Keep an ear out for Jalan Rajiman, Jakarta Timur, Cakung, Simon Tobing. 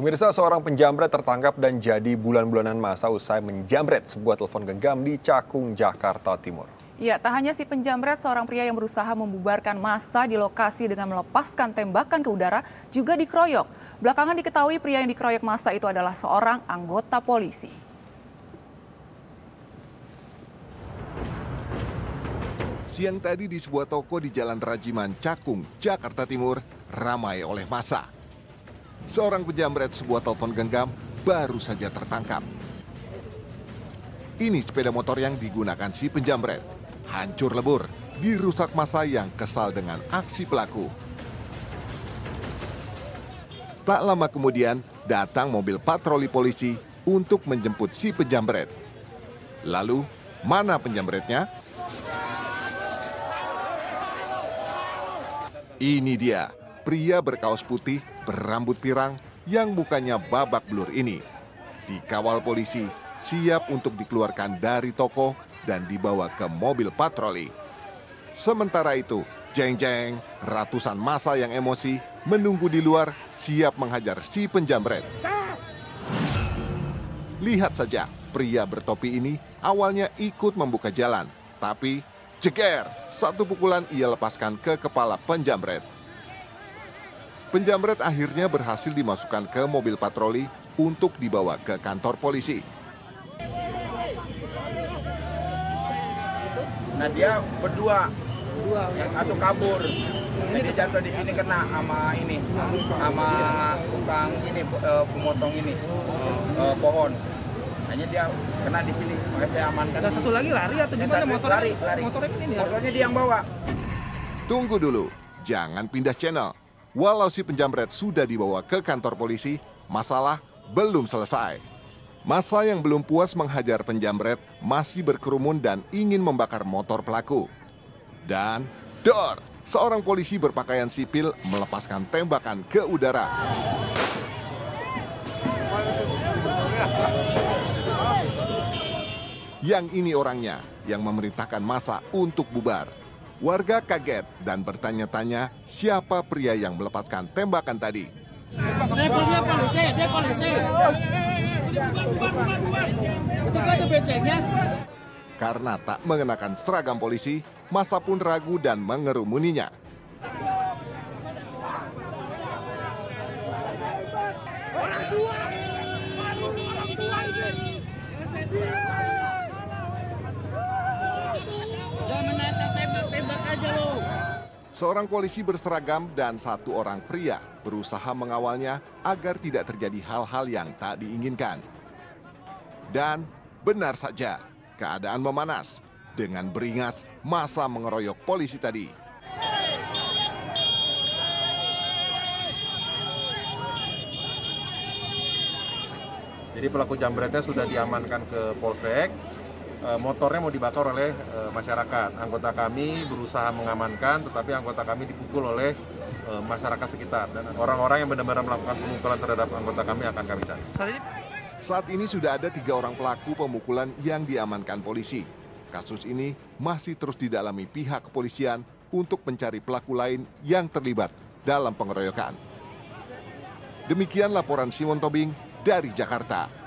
Pemirsa, seorang penjamret tertangkap dan jadi bulan-bulanan masa usai menjamret sebuah telepon genggam di Cakung, Jakarta Timur. Ya, tak hanya si penjamret, seorang pria yang berusaha membubarkan massa di lokasi dengan melepaskan tembakan ke udara juga dikeroyok. Belakangan diketahui pria yang dikeroyok massa itu adalah seorang anggota polisi. Siang tadi di sebuah toko di Jalan Rajiman, Cakung, Jakarta Timur, ramai oleh massa. Seorang penjamret sebuah telepon genggam baru saja tertangkap. Ini sepeda motor yang digunakan si penjamret. Hancur lebur, dirusak massa yang kesal dengan aksi pelaku. Tak lama kemudian datang mobil patroli polisi untuk menjemput si penjamret. Lalu, mana penjamretnya? Ini dia, pria berkaos putih berambut pirang yang mukanya babak belur ini dikawal polisi, siap untuk dikeluarkan dari toko dan dibawa ke mobil patroli. Sementara itu, jeng-jeng, ratusan massa yang emosi menunggu di luar siap menghajar si penjamret. Lihat saja, pria bertopi ini awalnya ikut membuka jalan, tapi jeger, satu pukulan ia lepaskan ke kepala penjamret. Penjamret akhirnya berhasil dimasukkan ke mobil patroli untuk dibawa ke kantor polisi. Nah, dia berdua, yang satu kabur. Jadi jatuh di sini kena sama ini, sama tukang ini, pemotong ini, pohon. Hanya dia kena di sini, makanya saya amankan. Ada satu lagi lari atau gimana? Lari. Motornya dia yang bawa. Tunggu dulu, jangan pindah channel. Walau si penjamret sudah dibawa ke kantor polisi, masalah belum selesai. Massa yang belum puas menghajar penjamret masih berkerumun dan ingin membakar motor pelaku. Dan dor, seorang polisi berpakaian sipil melepaskan tembakan ke udara. Yang ini orangnya yang memerintahkan massa untuk bubar. Warga kaget dan bertanya-tanya siapa pria yang melepaskan tembakan tadi. Karena tak mengenakan seragam polisi, massa pun ragu dan mengerumuninya. Seorang polisi berseragam dan satu orang pria berusaha mengawalnya agar tidak terjadi hal-hal yang tak diinginkan. Dan benar saja, keadaan memanas. Dengan beringas, massa mengeroyok polisi tadi. Jadi pelaku jambretnya sudah diamankan ke polsek. Motornya mau dibakar oleh masyarakat. Anggota kami berusaha mengamankan, tetapi anggota kami dipukul oleh masyarakat sekitar. Dan orang-orang yang benar-benar melakukan pemukulan terhadap anggota kami akan kami cari. Saat ini sudah ada 3 orang pelaku pemukulan yang diamankan polisi. Kasus ini masih terus didalami pihak kepolisian untuk mencari pelaku lain yang terlibat dalam pengeroyokan. Demikian laporan Simon Tobing dari Jakarta.